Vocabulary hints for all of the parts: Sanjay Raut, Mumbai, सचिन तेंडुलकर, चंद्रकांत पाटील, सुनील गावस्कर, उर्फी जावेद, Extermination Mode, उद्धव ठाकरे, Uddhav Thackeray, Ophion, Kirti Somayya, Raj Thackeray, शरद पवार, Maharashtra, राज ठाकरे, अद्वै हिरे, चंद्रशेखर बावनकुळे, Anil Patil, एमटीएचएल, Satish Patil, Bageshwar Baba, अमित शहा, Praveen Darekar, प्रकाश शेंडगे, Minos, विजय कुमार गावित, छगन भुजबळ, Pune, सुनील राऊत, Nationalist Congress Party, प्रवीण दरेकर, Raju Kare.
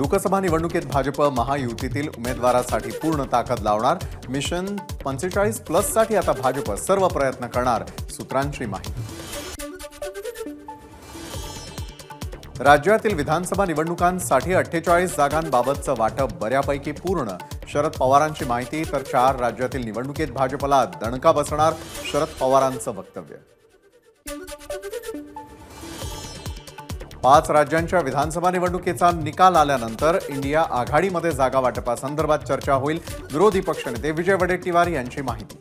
लोकसभा निवडणुकीत भाजप महायुतीतील उमेदवारासाठी पूर्ण ताकद लावणार. मिशन 45+ साठी आता भाजप सर्व प्रयत्न करणार, सूत्रांची माहिती. राज्यातील विधानसभा निवडणुकांसाठी 48 जागांबाबतचं वाटप बऱ्यापैकी पूर्ण, शरद पवारांची माहिती. तर 4 राज्यातील निवडणुकीत भाजपला दणका बसणार, शरद पवारांचं वक्तव्य. 5 राज्यांच्या विधानसभा निवडणुकीचा निकाल आल्यानंतर इंडिया आघाडीमध्ये जागा वाटपासंदर्भात चर्चा होईल, विरोधी पक्षनेते विजय वडेट्टीवार यांची माहिती.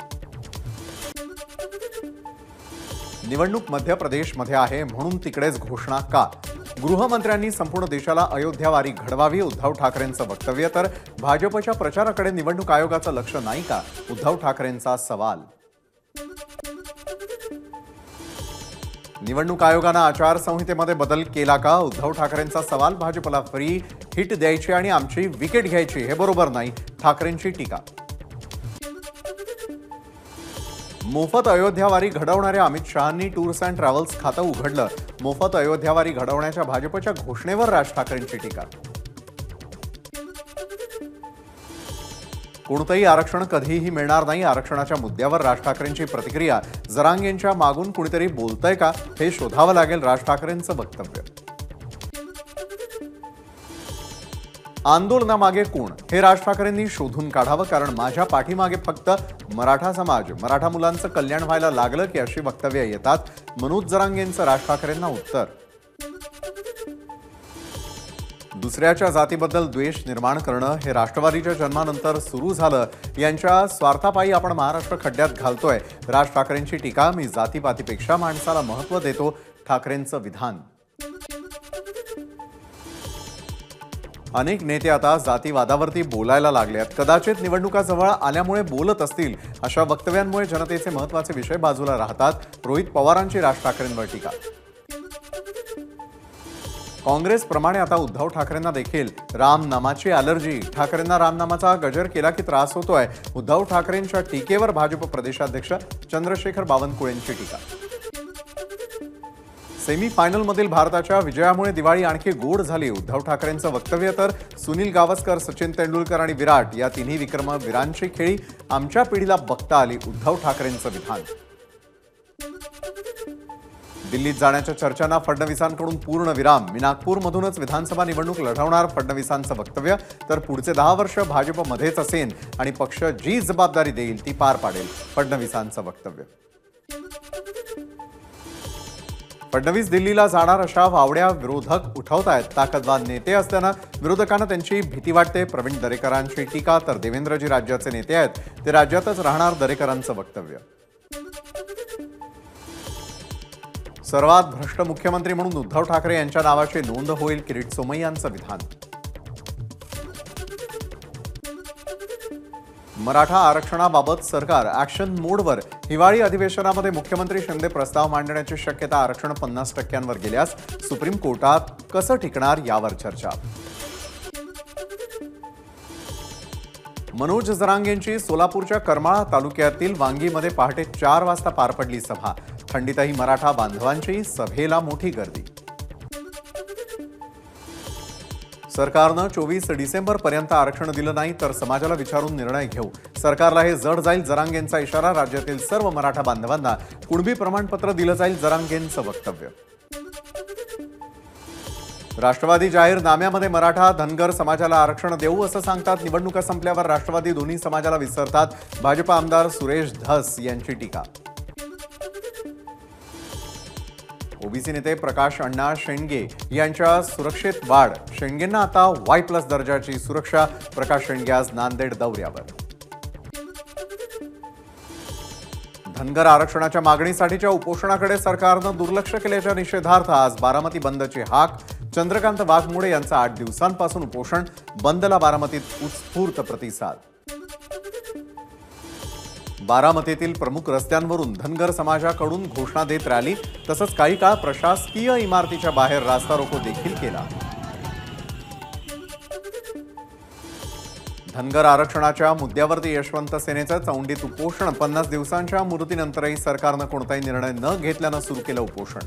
निवडणूक मध्य प्रदेशमध्ये आहे म्हणून तिकडेच घोषणा का? गृहमंत्र्यांनी संपूर्ण देशाला अयोध्यावारी घडवावी, उद्धव ठाकरेंचं वक्तव्य. तर भाजपच्या प्रचाराकडे निवडणूक आयोगाचं लक्ष नाही का, उद्धव ठाकरेंचा सवाल. निवडणूक आयोगानं आचारसंहितेमध्ये बदल केला का, उद्धव ठाकरेंचा सवाल. भाजपला फ्री हिट द्यायची आणि आमची विकेट घ्यायची हे बरोबर नाही, ठाकरेंची टीका. मोफत अयोध्यावारी घडवणाऱ्या अमित शहांनी टूर्स अँड ट्रॅव्हल्स खातं उघडलं, मोफत अयोध्यावारी घडवण्याच्या भाजपच्या घोषणेवर राज ठाकरेंची टीका. कोणतंही आरक्षण कधीही मिळणार नाही, आरक्षणाच्या मुद्द्यावर राज ठाकरेंची प्रतिक्रिया. जरांगेंच्या मागून कुणीतरी बोलतंय का हे शोधावं लागेल, राज ठाकरेंचं वक्तव्य. आंदोलनामागे कोण हे राज ठाकरेंनी शोधून काढावं, कारण माझ्या पाठीमागे फक्त मराठा समाज, मराठा मुलांचं कल्याण व्हायला लागलं की अशी वक्तव्य येतात, मनोज जरांगेंचं राज ठाकरेंना उत्तर. दुसऱ्याच्या जातीबद्दल द्वेष निर्माण करणं हे राष्ट्रवादीच्या जन्मानंतर सुरू झालं, यांच्या स्वार्थापायी आपण महाराष्ट्र खड्ड्यात घालतोय, राज ठाकरेंची टीका. मी जातीपातीपेक्षा माणसाला महत्त्व देतो, ठाकरेंचं विधान. अनेक नेते आता जातीवादावरती बोलायला लागले आहेत, कदाचित निवडणुका जवळ आल्यामुळे बोलत असतील, अशा वक्तव्यांमुळे जनतेचे महत्त्वाचे विषय बाजूला राहतात, रोहित पवारांची राज ठाकरेंवर टीका. काँग्रेसप्रमाणे आता उद्धव ठाकरेंना देखील रामनामाची ॲलर्जी, ठाकरेंना रामनामाचा गजर केला की त्रास होतोय, उद्धव ठाकरेंच्या टीकेवर भाजप प्रदेशाध्यक्ष चंद्रशेखर बावनकुळेंची टीका. सेमीफायनलमधील भारताच्या विजयामुळे दिवाळी आणखी गोड झाली, उद्धव ठाकरेंचं वक्तव्य. तर सुनील गावस्कर, सचिन तेंडुलकर आणि विराट या 3 विक्रमवीरांची खेळी आमच्या पिढीला बघता आली, उद्धव ठाकरेंचं विधान. दिल्लीत जाण्याच्या चर्चांना फडणवीसांकडून पूर्ण विराम, मी नागपूरमधूनच विधानसभा निवडणूक लढवणार, फडणवीसांचं वक्तव्य. तर पुढचे 10 वर्ष भाजपमध्येच असेन आणि पक्ष जी जबाबदारी देईल ती पार पाडेल, फडणवीसांचं वक्तव्य. फडणवीस दिल्लीला जाणार अशा वावड्या विरोधक उठवतायत, ताकदवान नेते असताना विरोधकांना त्यांची भीती वाटते, प्रवीण दरेकरांची टीका. तर देवेंद्रजी राज्याचे नेते आहेत, ते राज्यातच राहणार, दरेकरांचं वक्तव्य. सर्वात भ्रष्ट मुख्यमंत्री म्हणून उद्धव ठाकरे यांच्या नावाची नोंद होईल, किरीट सोमय्यांचं विधान. मराठा आरक्षणाबाबत सरकार ॲक्शन मोडवर, हिवाळी अधिवेशनामध्ये मुख्यमंत्री शिंदे प्रस्ताव मांडण्याची शक्यता, आरक्षण 50%वर गेल्यास सुप्रीम कोर्टात कसं टिकणार यावर चर्चा. मनोज जरांगेंची सोलापूरच्या करमाळा तालुक्यातील वांगीमध्ये पहाटे 4 वाजता पार पडली सभा, थंडीतही मराठा बांधवांची सभेला मोठी गर्दी. सरकारनं 24 डिसेंबरपर्यंत आरक्षण दिलं नाही तर समाजाला विचारून निर्णय घेऊ, सरकारला हे जड जाईल, जरांगेंचा इशारा. राज्यातील सर्व मराठा बांधवांना कुणबी प्रमाणपत्र दिलं जाईल, जरांगेंचं वक्तव्य. राष्ट्रवादी जाहीरनाम्यामध्ये मराठा धनगर समाजाला आरक्षण देऊ असं सांगतात, निवडणुका संपल्यावर राष्ट्रवादी दोन्ही समाजाला विसरतात, भाजप आमदार सुरेश धस यांची टीका. ओबीसी नेते प्रकाश अण्णा शेंडगे यांच्या सुरक्षेत वाढ, शेंडगेंना आता Y+ दर्जाची सुरक्षा, प्रकाश शेंडगे आज नांदेड दौऱ्यावर. धनगर आरक्षणाच्या मागणीसाठीच्या उपोषणाकडे सरकारनं दुर्लक्ष केल्याच्या निषेधार्थ आज बारामती बंदची हाक, चंद्रकांत वाघमोडे यांचं 8 दिवसांपासून उपोषण, बंदला बारामतीत उत्स्फूर्त प्रतिसाद. बारामतीतील प्रमुख रस्त्यांवरून धनगर समाजाकडून घोषणा देत रॅली, तसंच काही काळ प्रशासकीय इमारतीच्या बाहेर रास्ता रोको देखील केला. धनगर आरक्षणाच्या मुद्द्यावरती यशवंत सेनेचं चौंडीत उपोषण, 50 दिवसांच्या मुदतीनंतरही सरकारनं कोणताही निर्णय न घेतल्यानं सुरू केलं उपोषण.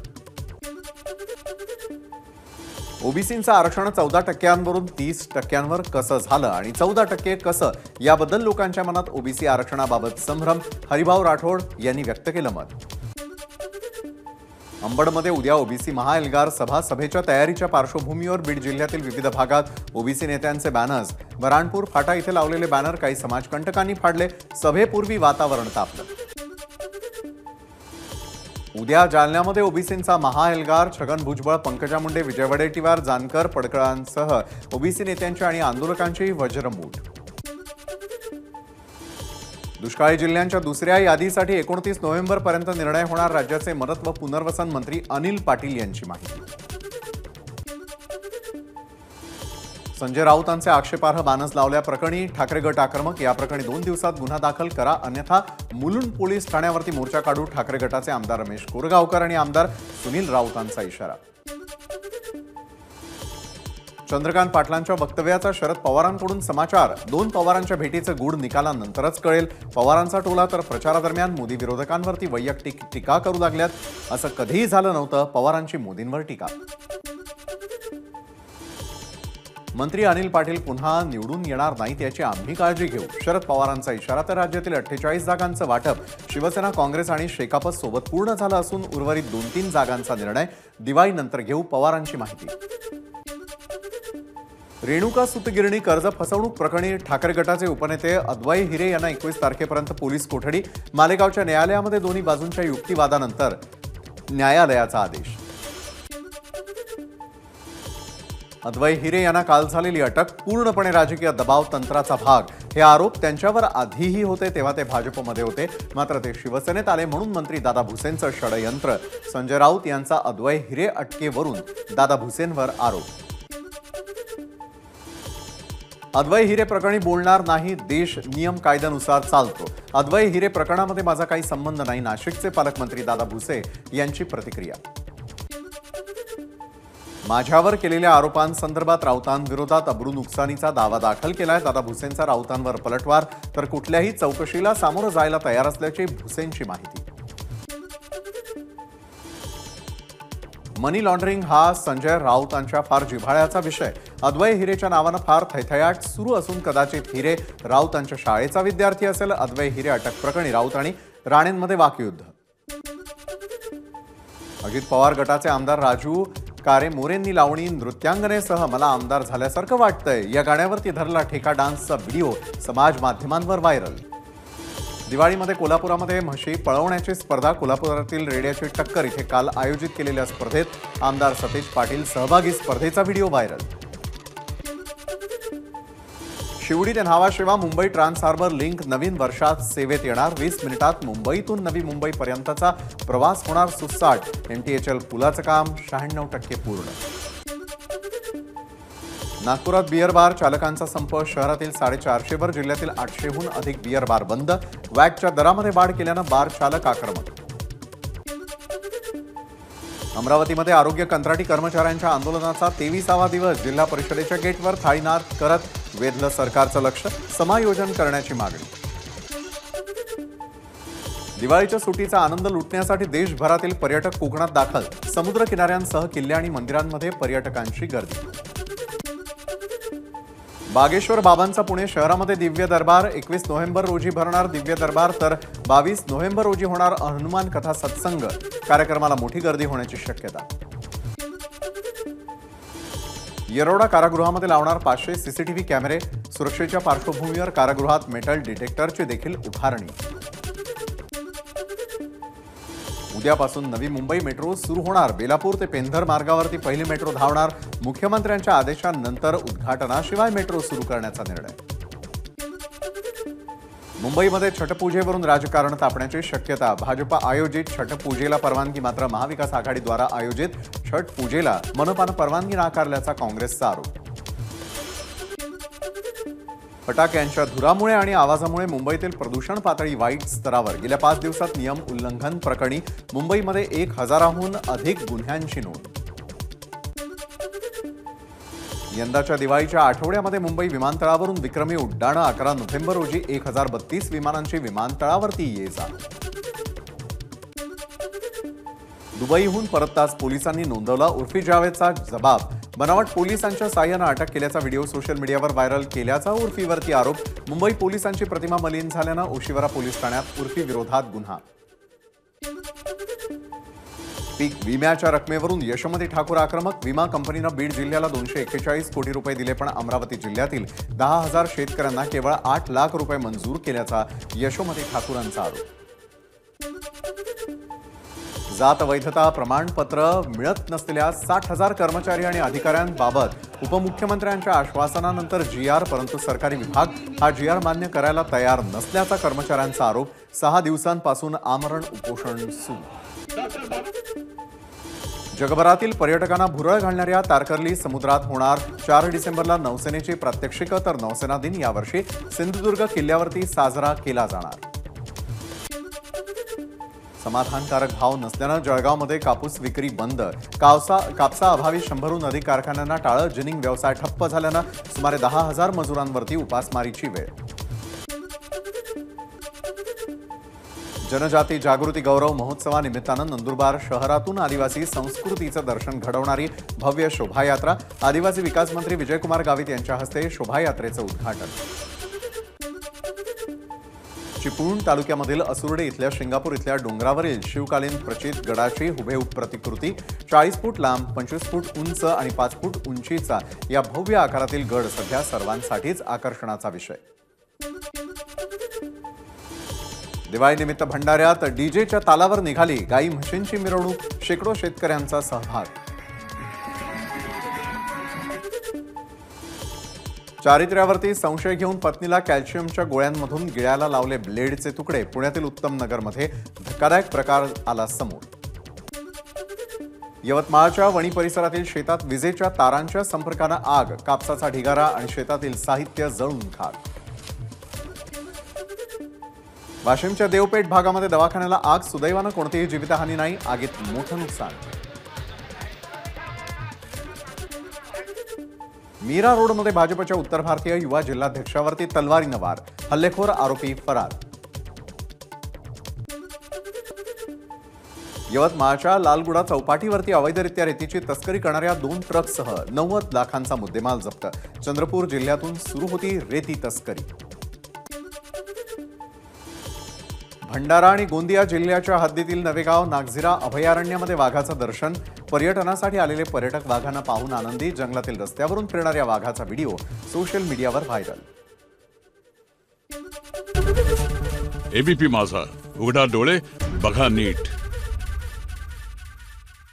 ओबीसींचं आरक्षण 14% 30% कसं झालं आणि 14% कसं याबद्दल लोकांच्या मनात ओबीसी आरक्षणाबाबत संभ्रम, हरिभाऊ राठोड यांनी व्यक्त केलं मत। अंबडमध्ये उद्या ओबीसी महाएल्गार सभा, सभेच्या तयारीच्या पार्श्वभूमीवर बीड जिल्ह्यातील विविध भागात ओबीसी नेत्यांचे बॅनर्स, वराणपूर फाटा इथे लावलेले बॅनर काही समाजकंटकांनी फाडले, सभेपूर्वी वातावरण तापलं। उद्या जालन्यामध्ये ओबीसींचा महाएल्गार, छगन भुजबळ, पंकजा मुंडे, विजय वडेट्टीवार, जानकर, पडकळांसह ओबीसी नेत्यांची आणि आंदोलकांची वज्रमूठ। दुष्काळी जिल्ह्यांच्या दुसऱ्या यादीसाठी 29 नोव्हेंबर पर्यंत निर्णय होणार, राज्याचे मदत व पुनर्वसन मंत्री अनिल पाटील यांची माहिती। संजय राऊतांचे आक्षेपार्ह बॅनर्स लावल्याप्रकरणी ठाकरे गट आक्रमक, या प्रकरणी 2 दिवसात गुन्हा दाखल करा अन्यथा मुलुंड पोलीस ठाण्यावरती मोर्चा काढू, ठाकरे गटाचे आमदार रमेश कोरगावकर आणि आमदार सुनील राऊतांचा इशारा। चंद्रकांत पाटलांच्या वक्तव्याचा शरद पवारांकडून समाचार, 2 पवारांच्या भेटीचं गूढ निकालानंतरच कळेल, पवारांचा टोला तर प्रचारादरम्यान मोदी विरोधकांवरती वैयक्तिक टीका करू लागल्यात, असं कधीही झालं नव्हतं, पवारांची मोदींवर टीका। मंत्री अनिल पाटील पुन्हा निवडून येणार नाहीत याची आम्ही काळजी घेऊ, शरद पवारांचा इशारा। तर राज्यातील 48 जागांचं वाटप शिवसेना, काँग्रेस आणि शेकाप सोबत पूर्ण झालं असून उर्वरित 2-3 जागांचा निर्णय दिवाळीनंतर घेऊ, पवारांची माहिती। रेणुका सुतगिरणी कर्ज फसवणूक प्रकरणी ठाकरे गटाचे उपनेते अद्वै हिरे यांना 21 तारखेपर्यंत पोलीस कोठडी, मालेगावच्या न्यायालयामध्ये दोन्ही बाजूंच्या युक्तिवादानंतर न्यायालयाचा आदेश। अद्वै हिरे यांना काल झालेली अटक पूर्णपणे राजकीय दबाव तंत्राचा भाग, हे आरोप त्यांच्यावर आधीही होते, तेव्हा ते भाजपमध्ये होते, मात्र ते शिवसेनेत आले म्हणून मंत्री दादा भुसेंचं षडयंत्र, संजय राऊत यांचा अद्वै हिरे अटकेवरून दादा भुसेंवर आरोप। अद्वै हिरे प्रकरणी बोलणार नाही, देश नियम कायद्यानुसार चालतो, अद्वै हिरे प्रकरणामध्ये माझा काही संबंध नाही, नाशिकचे पालकमंत्री दादा भुसे यांची प्रतिक्रिया। माझ्यावर केलेल्या आरोपांसंदर्भात राऊतांविरोधात अब्रू नुकसानीचा दावा दाखल केलाय, दादा भुसेंचा राऊतांवर पलटवार, तर कुठल्याही चौकशीला सामोरं जायला तयार असल्याची भुसेंची माहिती। मनी लॉन्ड्रिंग हा संजय राऊतांच्या फार जिव्हाळ्याचा विषय, अद्वै हिरेच्या नावानं फार थैथयाट सुरू असून कदाचित हिरे राऊतांच्या शाळेचा विद्यार्थी असेल, अद्वै हिरे अटक प्रकरणी राऊत आणि राणेंमध्ये वाकयुद्ध। अजित पवार गटाचे आमदार राजू कारे मोरेंनी लावणी नृत्यांगनेसह मला आमदार झाल्यासारखं वाटतंय या गाण्यावरती धरला ठेका, डान्सचा व्हिडिओ समाज माध्यमांवर व्हायरल। दिवाळीमध्ये कोल्हापुरामध्ये म्हशी पळवण्याची स्पर्धा, कोल्हापुरातील रेड्याची टक्कर इथे काल आयोजित केलेल्या स्पर्धेत आमदार सतीश पाटील सहभागी, स्पर्धेचा व्हिडिओ व्हायरल। शिवडी ते Nhava Sheva Mumbai trans harbour link नवीन वर्षात सेवेत येणार, 20 मिनिटात मुंबईतून नवी मुंबईपर्यंतचा प्रवास होणार सुसाट, एमटीएचएल पुलाचं काम 96% पूर्ण। नागपुरात बियर बार चालकांचा संप, शहरातील 450 वर जिल्ह्यातील 800हून अधिक बियर बार बंद, वॅटच्या दरामध्ये वाढ केल्यानं बार चालक आक्रमक। अमरावतीमध्ये आरोग्य कंत्राटी कर्मचाऱ्यांच्या आंदोलनाचा 23वा दिवस, जिल्हा परिषदेच्या गेटवर थाळीनाद करत वेधलं सरकारचं लक्ष, समायोजन करण्याची मागणी। दिवाळीच्या सुट्टीचा आनंद लुटण्यासाठी देशभरातील पर्यटक कोकणात दाखल, समुद्र किनाऱ्यांसह किल्ले आणि मंदिरांमध्ये पर्यटकांची गर्दी। बागेश्वर बाबांचा पुणे शहरामध्ये दिव्य दरबार, 21 नोव्हेंबर रोजी भरणार दिव्य दरबार, तर 22 नोव्हेंबर रोजी होणार हनुमान कथा सत्संग, कार्यक्रमाला मोठी गर्दी होण्याची शक्यता। येरोडा कारागृहामध्ये लावणार 500 CCTV कॅमेरे, सुरक्षेच्या पार्श्वभूमीवर कारागृहात मेटल डिटेक्टरची देखील उभारणी। उद्यापासून नवी मुंबई मेट्रो सुरू होणार, बेलापूर ते पेंधर मार्गावरती पहिली मेट्रो धावणार, मुख्यमंत्र्यांच्या आदेशानंतर उद्घाटनाशिवाय मेट्रो सुरू करण्याचा निर्णय। मुंबईमध्ये छटपूजेवरून राजकारण तापण्याची शक्यता, भाजपा आयोजित छटपूजेला परवानगी मात्र महाविकास आघाडीद्वारा आयोजित छटपूजेला मनपानं परवानगी नाकारल्याचा काँग्रेसचा आरोप। फटाक्यांच्या धुरामुळे आणि आवाजामुळे मुंबईतील प्रदूषण पातळी वाईट स्तरावर, गेल्या 5 दिवसात नियम उल्लंघन प्रकरणी मुंबईमध्ये 1000हून अधिक गुन्ह्यांची नोंद। यंदाच्या दिवाळीच्या आठवड्यामध्ये मुंबई विमानतळावरून विक्रमी उड्डाणं, 11 नोव्हेंबर रोजी 1032 विमानांची विमानतळावरती ये जा। दुबईहून परतताच पोलिसांनी नोंदवला उर्फी जावेदचा जबाब, बनावट पोलिसांच्या साहाय्याने अटक केल्याचा व्हिडिओ सोशल मीडियावर व्हायरल केल्याचा उर्फीवरती आरोप। मुंबई पोलिसांची प्रतिमा मलिन झाल्याने ओशिवरा पोलीस ठाण्यात उर्फी विरोधात गुन्हा। पीक विम्याच्या रकमेवरून यशोमती ठाकूर आक्रमक। विमा कंपनीने बीड जिल्ह्याला 241 कोटी रुपये दिले, पण अमरावती जिल्ह्यातील 10,000 शेतकऱ्यांना केवळ 8 लाख रुपये मंजूर केल्याचा यशोमती ठाकूरांचा आरोप। जात वैधता प्रमाणपत्र मिळत नसलेल्या 60,000 कर्मचारी आणि अधिकाऱ्यांबाबत उपमुख्यमंत्र्यांच्या आश्वासनानंतर जीआर, परंतु सरकारी विभाग हा जीआर मान्य करायला तयार नसल्याचा कर्मचाऱ्यांचा आरोप। 6 दिवसांपासून आमरण उपोषण सुरू। जगभरातील पर्यटकांना भुरळ घालणाऱ्या तारकर्ली समुद्रात होणार 4 डिसेंबरला नौसेनेची प्रात्यक्षिक, तर नौसेना दिन यावर्षी सिंधुदुर्ग किल्ल्यावरती साजरा केला जाणार। समाधानकारक भाव नसल्यानं जळगावमध्ये कापूस विक्री बंद। कापसाअभावी 100हून अधिक कारखान्यांना टाळं, जिनिंग व्यवसाय ठप्प झाल्यानं सुमारे 10,000 मजुरांवरती उपासमारीची वेळ। जनजाती जागृती गौरव महोत्सवानिमित्तानं नंदुरबार शहरातून आदिवासी संस्कृतीचं दर्शन घडवणारी भव्य शोभायात्रा। आदिवासी विकास मंत्री विजय कुमार गावित यांच्या हस्ते शोभायात्रेचं उद्घाटन। चिपळूण तालुक्यामधील असुर्डे इथल्या शिंगापूर इथल्या डोंगरावरील शिवकालीन प्रचित गडाची हुबेहूब प्रतिकृती। 40 फूट लांब, 25 फूट उंच आणि 5 फूट उंचीचा या भव्य आकारातील गड सध्या सर्वांसाठीच आकर्षणाचा विषय। दिवाळीनिमित्त भंडाऱ्यात डीजेच्या तालावर निघाली गाई म्हशींची मिरवणूक, शेकडो शेतकऱ्यांचा सहभाग। चारित्र्यावरती संशय घेऊन पत्नीला कॅल्शियमच्या गोळ्यांमधून गिळायला लावले ब्लेडचे तुकडे। पुण्यातील उत्तमनगरमध्ये धक्कादायक प्रकार आला समोर। यवतमाळच्या वणी परिसरातील शेतात विजेच्या तारांच्या संपर्काने आग, कापसाचा ढिगारा आणि शेतातील साहित्य जळून खाक। वाशिमच्या देवपेठ भागामध्ये दवाखान्याला आग, सुदैवानं कोणतीही जीवितहानी नाही, आगीत मोठं नुकसान। मीरा रोडमध्ये भाजपच्या उत्तर भारतीय युवा जिल्हाध्यक्षावरती तलवारीनं वार, हल्लेखोर आरोपी फरार। यवतमाळच्या लालगुडा चौपाटीवरती अवैधरित्या रेतीची तस्करी करणाऱ्या 2 ट्रकसह 90 लाखांचा मुद्देमाल जप्त। चंद्रपूर जिल्ह्यातून सुरू होती रेती तस्करी। भंडारा आणि गोंदिया जिल्ह्याच्या हद्दीतील नवेगाव नागझिरा अभयारण्यामध्ये वाघाचं दर्शन। पर्यटनासाठी आलेले पर्यटक वाघांना पाहून आनंदी, जंगलातील रस्त्यावरून फिरणाऱ्या वाघाचा व्हिडिओ सोशल मीडियावर व्हायरल। एबीपी माझा, उघडा डोळे बघा नीट।